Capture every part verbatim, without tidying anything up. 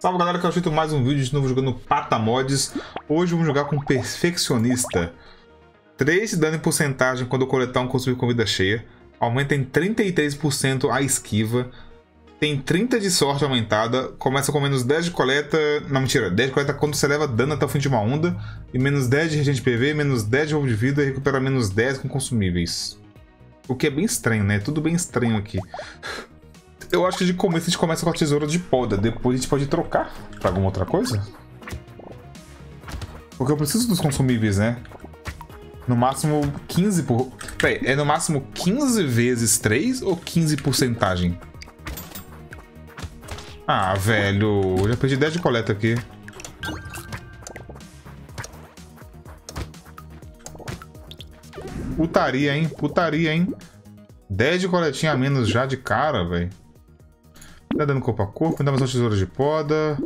Salve galera, que eu assisto mais um vídeo de novo jogando Pata Mods. Hoje vamos jogar com Perfeccionista. três dano em porcentagem quando eu coletar um consumir com vida cheia. Aumenta em trinta e três por cento a esquiva. Tem trinta de sorte aumentada. Começa com menos dez de coleta. Não, mentira. dez de coleta quando você leva dano até o fim de uma onda. E menos dez de regen de P V, menos dez de roubo de vida e recupera menos dez com consumíveis. O que é bem estranho, né? Tudo bem estranho aqui. Eu acho que de começo a gente começa com a tesoura de poda. Depois a gente pode trocar pra alguma outra coisa. Porque eu preciso dos consumíveis, né? No máximo quinze por... Peraí, é no máximo quinze vezes três ou quinze porcentagem? Ah, velho. Eu já perdi dez de coleta aqui. Putaria, hein? Putaria, hein? dez de coletinha a menos já de cara, velho. Tá dando corpo a corpo, ainda mais uma tesoura de poda.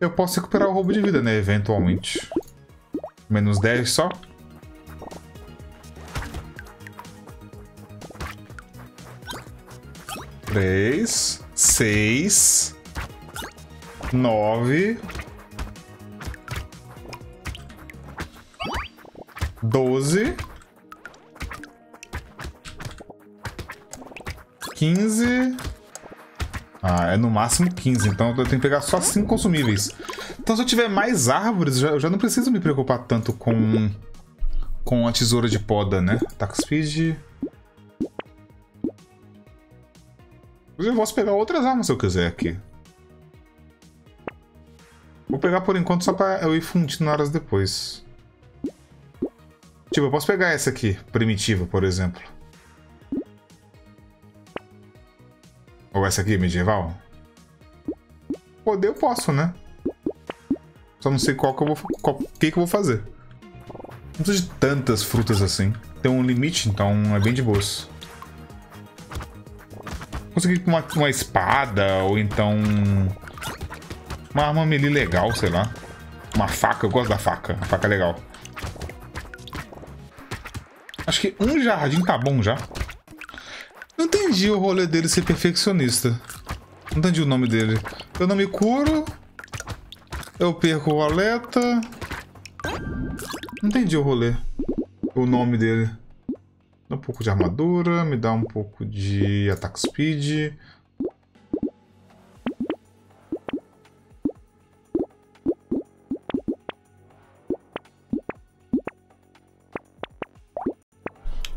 Eu posso recuperar o roubo de vida, né? Eventualmente. Menos dez só. três, seis, nove, doze, quinze. Ah, é no máximo quinze, então eu tenho que pegar só cinco consumíveis. Então, se eu tiver mais árvores, eu já não preciso me preocupar tanto com, com a tesoura de poda, né? Attack Speed. Eu posso pegar outras armas se eu quiser aqui. Vou pegar por enquanto só pra eu ir fundindo horas depois. Tipo, eu posso pegar essa aqui, primitiva, por exemplo. Ou essa aqui, medieval. Poder eu posso, né? Só não sei qual que eu vou, qual, que que eu vou fazer. Não preciso de tantas frutas assim. Tem um limite, então é bem de boas. Consegui uma, uma espada, ou então uma arma melee legal, sei lá. Uma faca, eu gosto da faca. A faca é legal. Acho que um jardim tá bom já. Não entendi o rolê dele ser perfeccionista. Não entendi o nome dele. Eu não me curo. Eu perco o aleta. Não entendi o rolê. O nome dele. Um pouco de armadura, me dá um pouco de attack speed.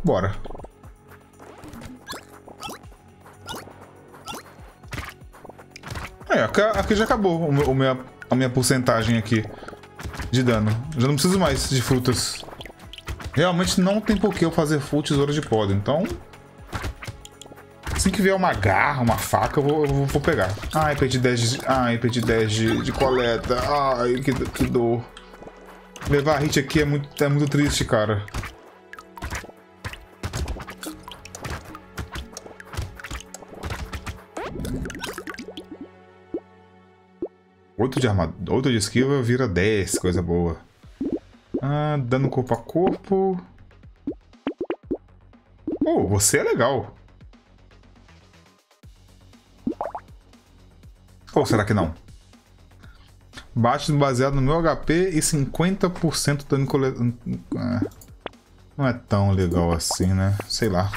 Bora. É, aqui já acabou o meu, a minha porcentagem aqui de dano. Já não preciso mais de frutas. Realmente não tem por que eu fazer full tesoura de poda, então... Assim que vier uma garra, uma faca, eu vou, eu vou pegar. Ai, perdi dez de... Ai, perdi dez de, de coleta. Ai, que, que dor. Levar hit aqui é muito, é muito triste, cara. Outro de armadura, outro de esquiva vira dez, coisa boa. Ah, dando corpo a corpo. Oh, você é legal. Ou oh, será que não? Bate baseado no meu H P e cinquenta por cento do dano coletado. Ah, não é tão legal assim, né? Sei lá.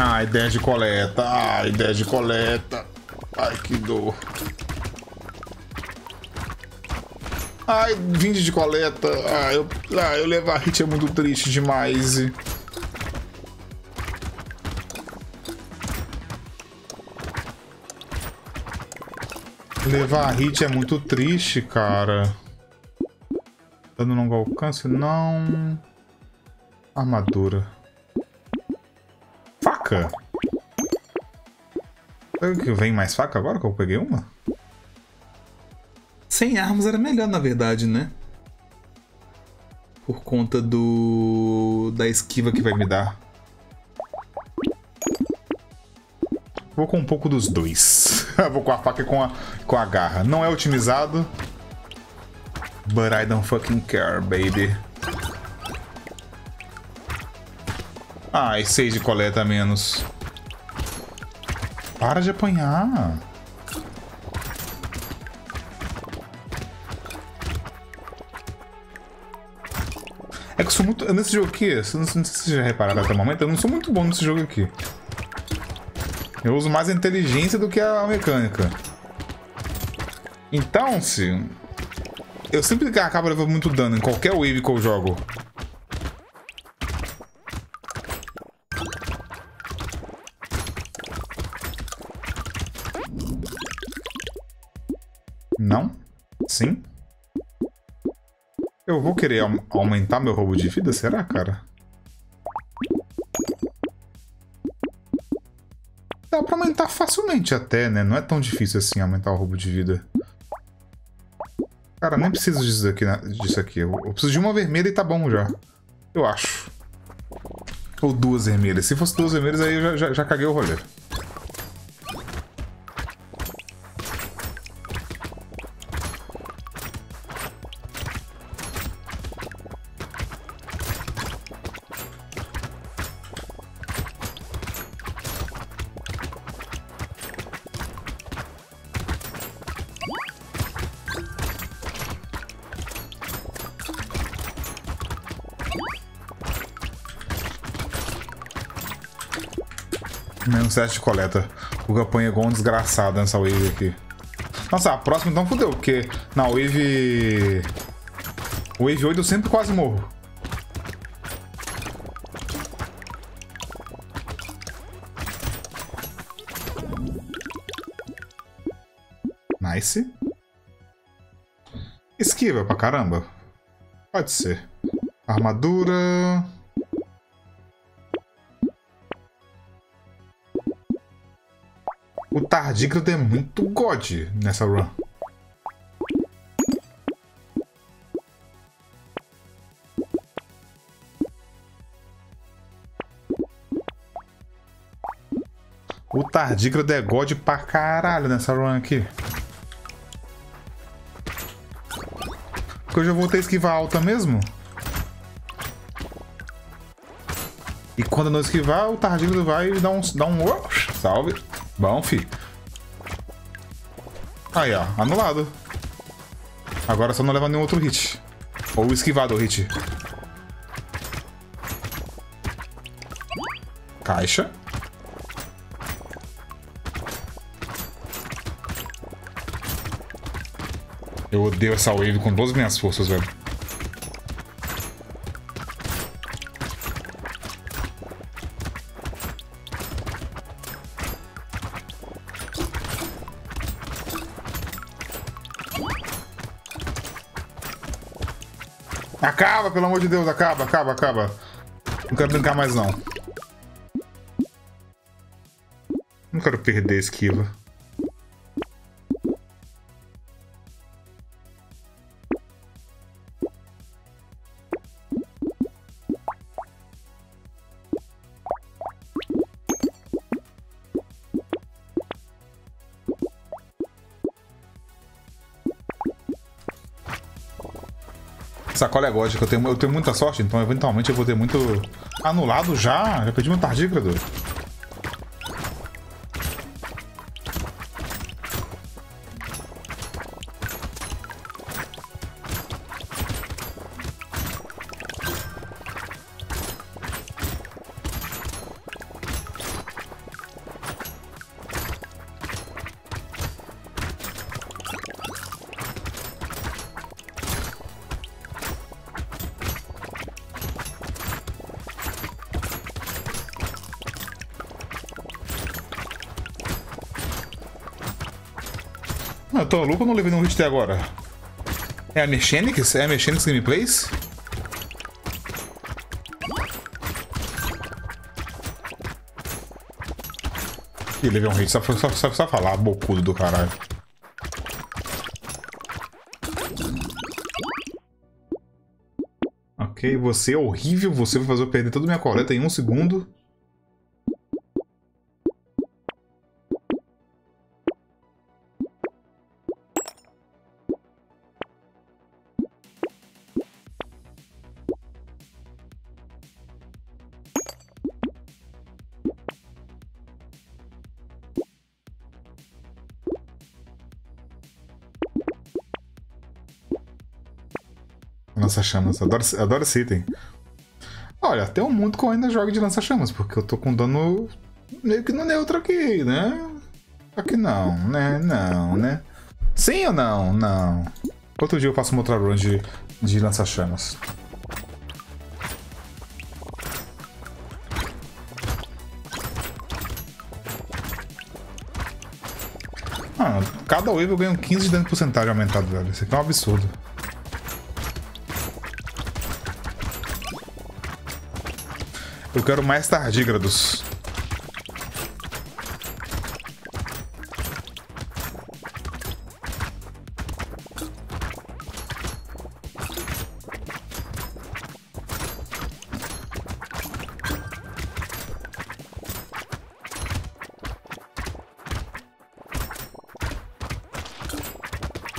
Ai, dez de coleta. Ai, dez de coleta. Ai, que dor. Ai, vinte de coleta. Ai, eu, ai, eu levar hit é muito triste demais. Levar hit é muito triste, cara. Dando longo alcance, não. Armadura. Faca? Será que vem mais faca agora que eu peguei uma? Sem armas era melhor, na verdade, né? Por conta do... da esquiva que vai me dar. Vou com um pouco dos dois. Vou com a faca e com a, com a garra. Não é otimizado. But I don't fucking care, baby. Ai, seis de coleta a menos. Para de apanhar. É que eu sou muito... Nesse jogo aqui, não sei se vocês já repararam até o momento, eu não sou muito bom nesse jogo aqui. Eu uso mais a inteligência do que a mecânica. Então, se... Eu sempre acabo levando muito dano em qualquer wave que eu jogo. Não? Sim? Eu vou querer aumentar meu roubo de vida? Será, cara? Dá pra aumentar facilmente até, né? Não é tão difícil assim aumentar o roubo de vida. Cara, nem preciso disso aqui, né? Disso aqui. Eu preciso de uma vermelha e tá bom já. Eu acho. Ou duas vermelhas. Se fosse duas vermelhas, aí eu já, já, já caguei o rolê. Menos sete de coleta. O Gaponha é igual um desgraçado nessa wave aqui. Nossa, a próxima então fudeu, porque na wave... Wave oito eu sempre quase morro. Nice. Esquiva pra caramba. Pode ser. Armadura... O Tardígrado é muito god nessa run. O Tardígrado é god pra caralho nessa run aqui. Porque eu já voltei a esquivar alta mesmo. E quando não esquivar, o Tardígrado vai dar um... Dá um... Salve. Bom, fi. Aí, ó. Anulado. Agora só não leva nenhum outro hit. Ou esquivado o hit. Caixa. Eu odeio essa wave com todas as minhas forças, velho. Acaba, pelo amor de Deus, acaba, acaba, acaba. Não quero brincar mais, não. Não quero perder a esquiva. Sacola é God, que eu tenho, eu tenho muita sorte, então eventualmente eu vou ter muito... Anulado já? Já perdi meu Tardígrado. Eu tô louco, eu não levei nenhum hit até agora. É a Mechanics? É a Mechanics Gameplays? Ih, levei um hit, só, só, só, só falar, bocudo do caralho. Ok, você é horrível, você vai fazer eu perder toda a minha coleta em um segundo. lança-chamas. Adoro, adoro esse item. Olha, até um mundo que eu ainda jogo de lança-chamas, porque eu tô com dano meio que no neutro aqui, né? Aqui não, né? Não, né? Sim ou não? Não. Outro dia eu faço uma outra run de, de lança-chamas. Ah, cada wave eu ganho quinze de dano de porcentagem aumentado, velho. Isso aqui é um absurdo. Eu quero mais tardígrados.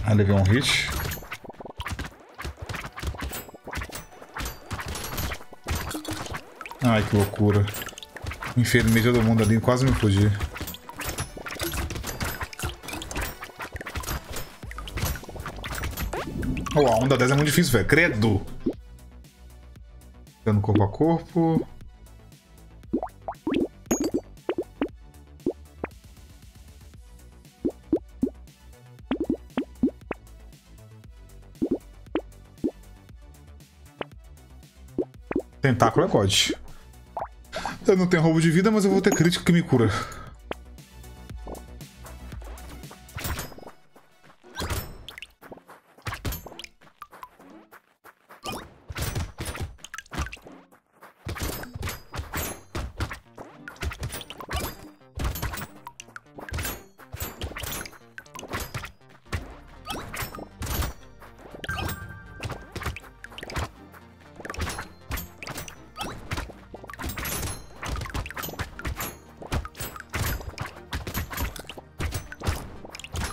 Ah, levei um hit. Ai, que loucura. Enfermei todo mundo ali, quase me fudi. Oh, a onda dez é muito difícil, velho. Credo! Dando corpo a corpo. Tentáculo é código. Eu não tenho roubo de vida, mas eu vou ter crítico que me cura.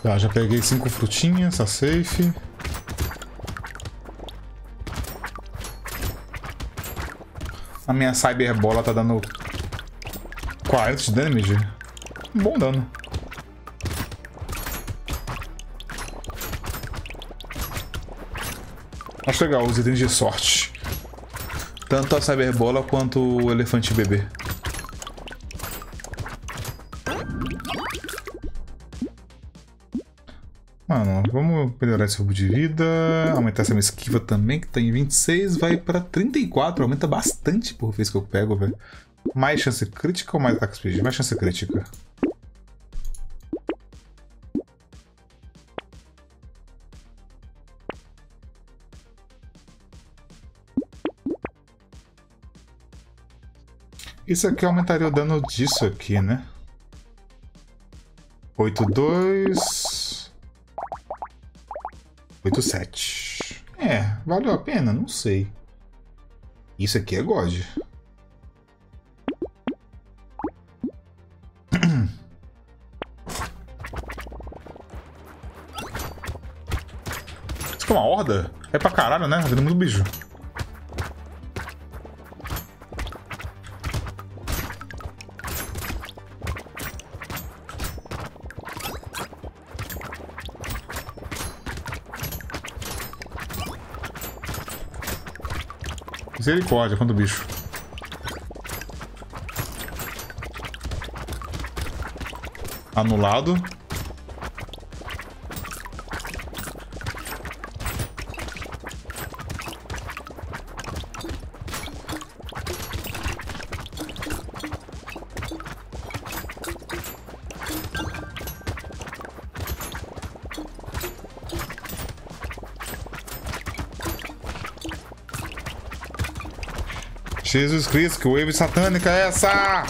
Tá, já peguei cinco frutinhas, tá safe. A minha cyberbola tá dando quarenta de damage. Um bom dano. Acho legal os itens de sorte. Tanto a cyberbola quanto o elefante bebê. Mano, vamos melhorar esse roubo de vida, aumentar essa minha esquiva também, que tá em vinte e seis, vai pra trinta e quatro, aumenta bastante por vez que eu pego, velho. Mais chance crítica ou mais ataque speed? Mais chance crítica. Isso aqui aumentaria o dano disso aqui, né? oito, dois... oito, sete. É, valeu a pena? Não sei. Isso aqui é God. Isso aqui é uma horda? É pra caralho, né? Tem muito bicho. Misericórdia, quanto bicho. Anulado. Jesus Cristo, que wave satânica é essa?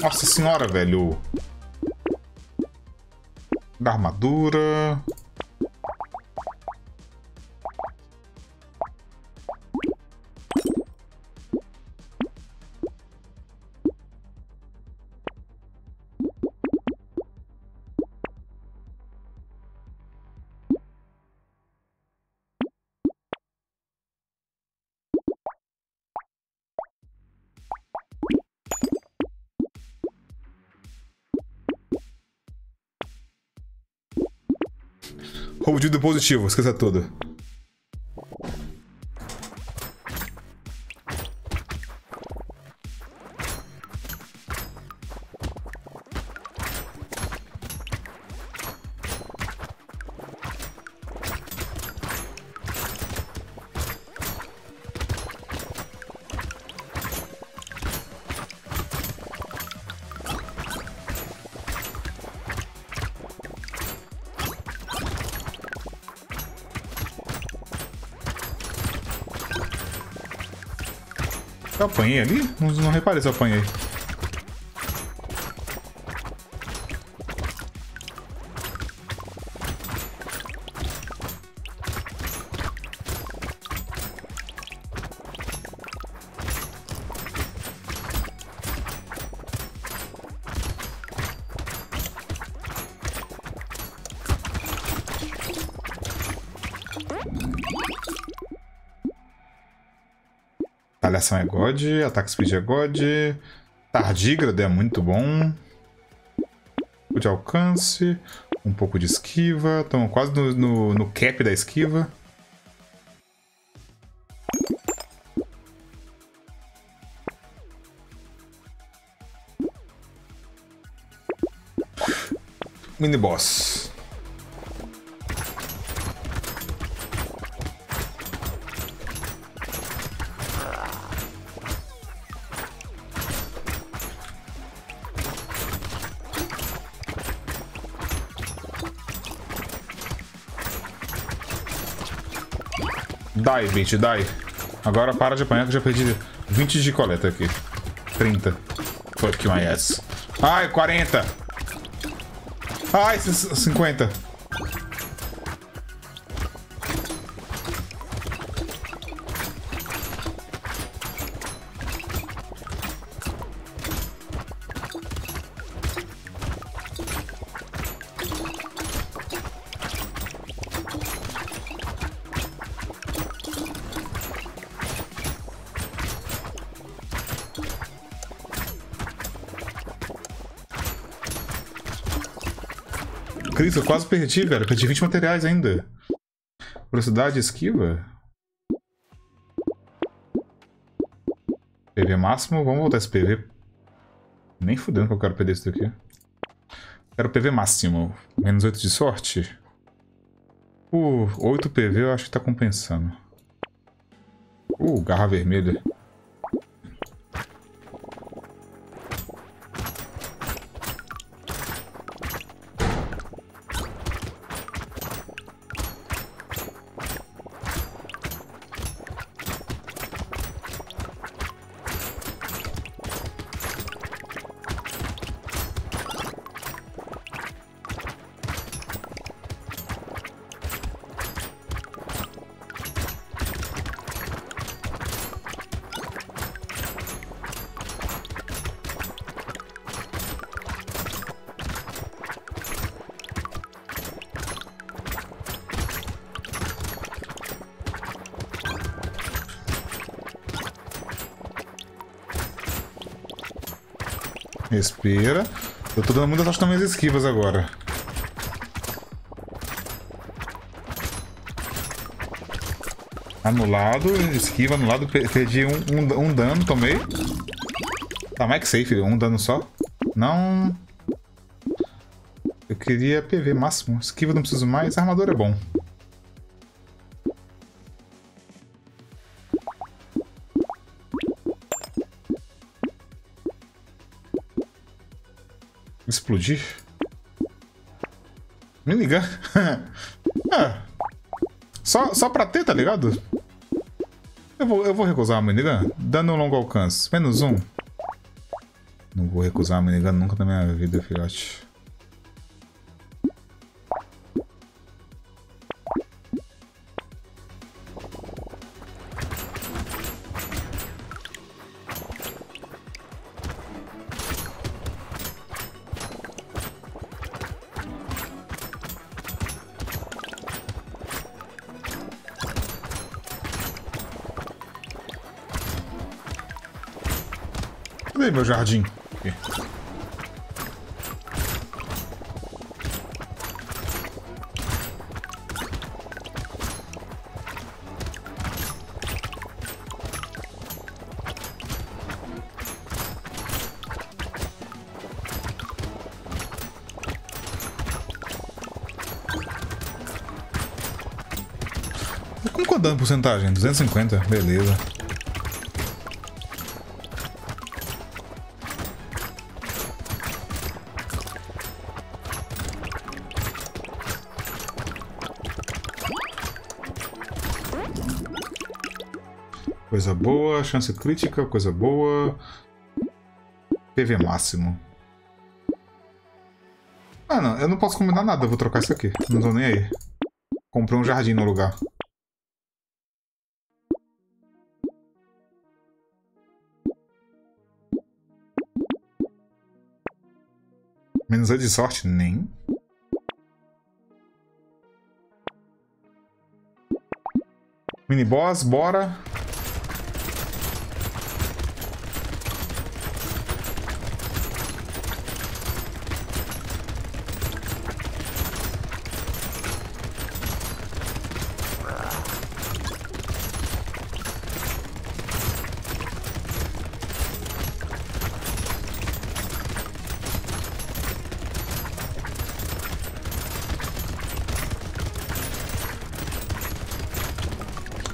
Nossa senhora, velho. Da armadura. Roubo de positivo, esqueça tudo. Eu apanhei ali? Não, não reparei se eu apanhei. Atalhação é God, ataque speed é God, Tardígrado é muito bom. De alcance, um pouco de esquiva, estamos quase no, no, no cap da esquiva. Mini boss. Dai, bitch, dai. Agora para de apanhar que eu já perdi vinte de coleta aqui. trinta. Fuck my ass. Ai, quarenta. Ai, cinquenta. Eu quase perdi, velho. Perdi vinte materiais ainda. Velocidade, esquiva. P V máximo. Vamos voltar esse P V. Nem fudendo que eu quero perder isso daqui. Quero P V máximo. Menos oito de sorte. Por oito P V eu acho que tá compensando. Uh, garra vermelha. Respira. Eu tô dando muita sorte nas minhas esquivas agora. Anulado, esquiva, anulado. Perdi um, um, um dano, tomei. Tá mais que safe, um dano só. Não. Eu queria P V máximo. Esquiva não preciso mais, armadura é bom. Explodir? Me ligar. Ah, só, só pra ter, tá ligado? Eu vou, eu vou recusar a minigun. Dano longo alcance. Menos um. Não vou recusar a minigun nunca na minha vida, filhote. Cadê meu jardim? Aqui. Vamos com dano porcentagem, duzentos e cinquenta, beleza. Coisa boa, chance crítica, coisa boa. P V máximo. Ah não, eu não posso combinar nada, eu vou trocar isso aqui. Não tô nem aí. Comprei um jardim no lugar. Menos é de sorte? Nem. Mini boss, bora.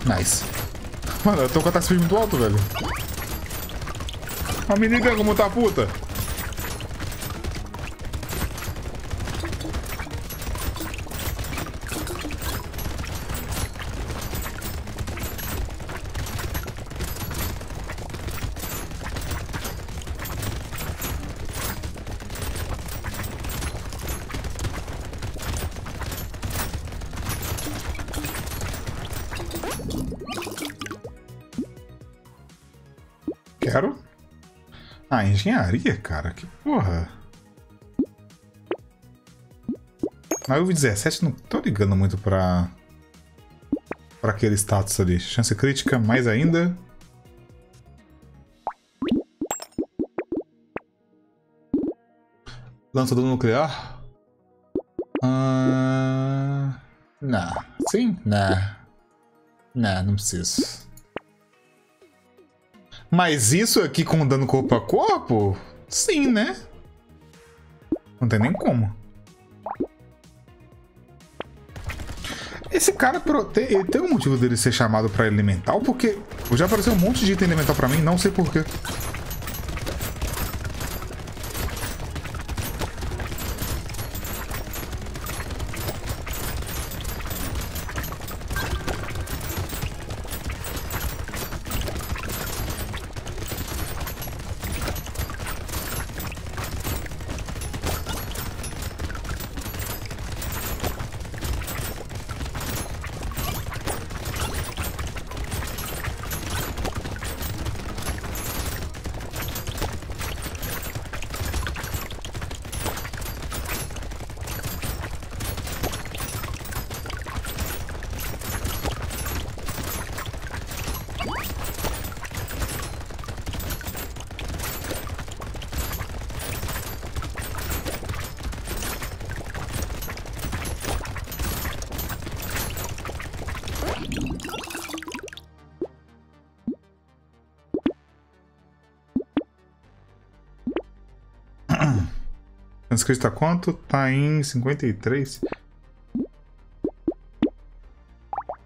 Nice. Mano, eu tô com a taxa muito alto, velho. A menina como tá puta. Ah, engenharia, cara, que porra. Na U V dezessete não tô ligando muito pra... pra aquele status ali. Chance crítica, mais ainda. Lançador nuclear? Ah... Não. Sim? Não. Não, não preciso. Mas isso aqui com dano corpo a corpo? Sim, né? Não tem nem como. Esse cara tem, tem um motivo dele ser chamado pra elemental, porque já apareceu um monte de item elemental pra mim, não sei porquê. Escrito tá quanto? Tá em cinquenta e três.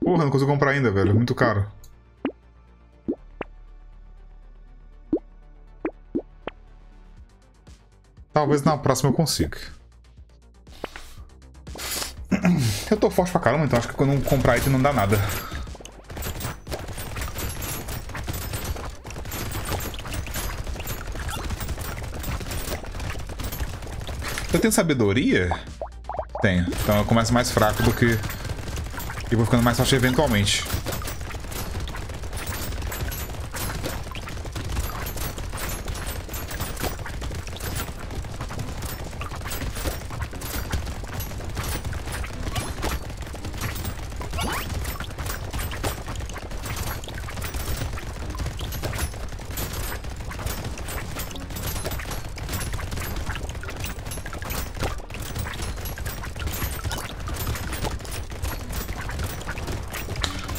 Porra, não consigo comprar ainda, velho. É muito caro. Talvez na próxima eu consiga. Eu tô forte pra caramba, então acho que quando eu comprar item não dá nada. Eu tenho sabedoria? Tenho. Então eu começo mais fraco do que... E vou ficando mais forte eventualmente.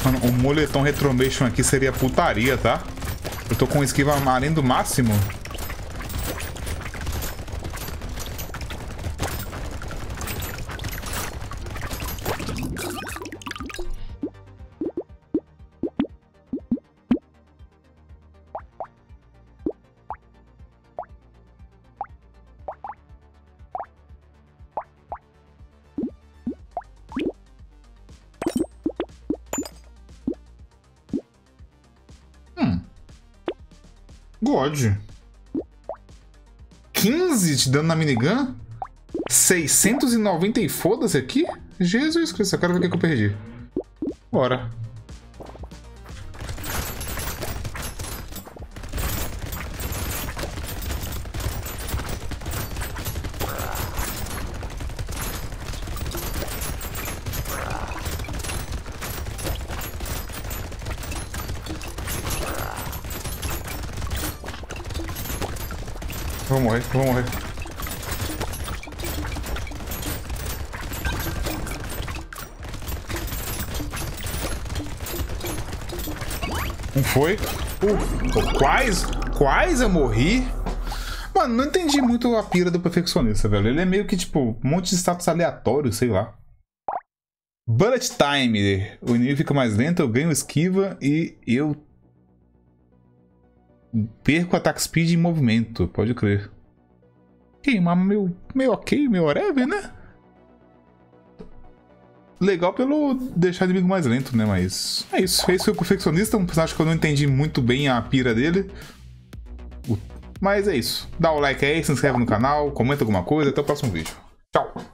Mano, o moletom Retromation aqui seria putaria, tá? Eu tô com esquiva além do máximo. God. quinze de dano na minigun? seiscentos e noventa e foda-se aqui? Jesus Cristo, eu quero ver o que eu perdi. Bora. Vou morrer, vou morrer. Não foi? Uh, quais? Quais eu morri? Mano, não entendi muito a pira do perfeccionista, velho. Ele é meio que, tipo, um monte de status aleatório, sei lá. Bullet Time. O inimigo fica mais lento, eu ganho esquiva e eu... perco ataque speed em movimento, pode crer. Queimar meu, meu ok, meu whatever, né? Legal pelo deixar o inimigo mais lento, né? Mas é isso. Esse foi o Perfeccionista, um personagem que eu não entendi muito bem a pira dele. Mas é isso. Dá o like aí, se inscreve no canal, comenta alguma coisa. Até o próximo vídeo. Tchau!